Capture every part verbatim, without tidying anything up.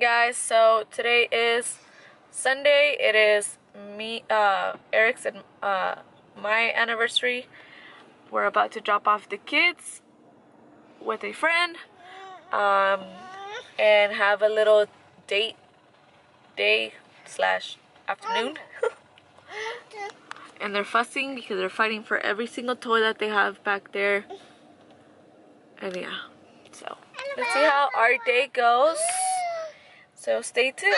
Guys, so today is Sunday. It is me, uh, Eric's and uh, my anniversary. We're about to drop off the kids with a friend um, and have a little date day slash afternoon. And they're fussing because they're fighting for every single toy that they have back there. And yeah, so let's see how our day goes. So stay tuned.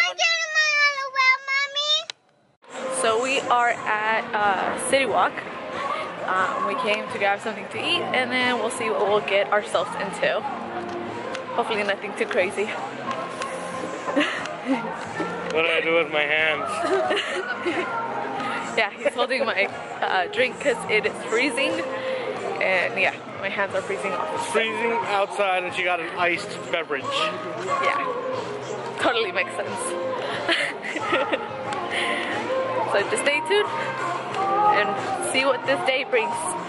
So we are at uh, City Walk. Um, we came to grab something to eat, and then we'll see what we'll get ourselves into. Hopefully nothing too crazy. What do I do with my hands? Yeah, he's holding my uh, drink because it is freezing. And yeah, my hands are freezing off. It's freezing outside and she got an iced beverage. Yeah. Totally makes sense. So just stay tuned and see what this day brings.